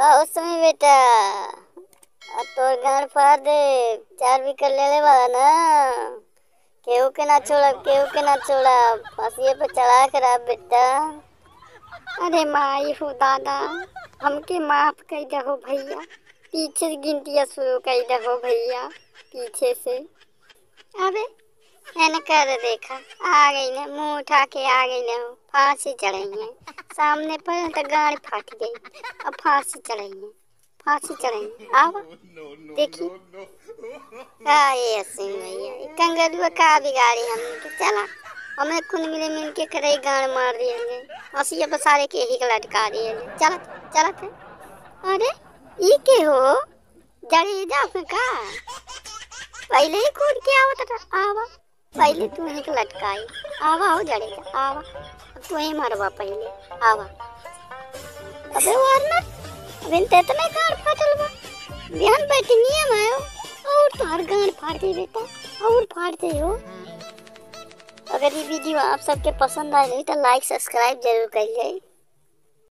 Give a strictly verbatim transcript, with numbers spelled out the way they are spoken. का उस समय बेटा तोर घर फा दे चार भी कर ले ले वाला ना केहू के ना छोड़ा केहू के ना छोड़ा फसिए पे चढ़ा कर बेटा। अरे माई हो दादा हमके माफ कर दो भैया, पीछे से गिनतियाँ शुरू कर दो भैया पीछे से। अबे मैंने कर देखा आ गई ना, मुंह उठा के आ गई ना, फांसी चढ़ाई है सामने पर तो गाड़ी फाट गई, अब फांसी चढ़ाई है फांसी चढ़ाई। अब देखिए भैया कंगरुआ का बिगाड़ी हमने, चला हमें खुद मिले मिल के करे गाड़ मार दिए हसी अब सारे के ही लटका दिए। चला चला थे। अरे ये के हो जड़ेजा का पहले ही कूद के आवत था, आवा पहले तू ही लटकाई आवा हो जड़ेजा आवा तू ही मारवा पहले आवा। अबे वारना बिन तेत में गाड़ फाटल बा बिहान बैठनी है मैं और तार गाड़ फाटे बेटा और फाटते हो। अगर ये वीडियो आप सबके पसंद आए नहीं तो लाइक सब्सक्राइब जरूर करिए।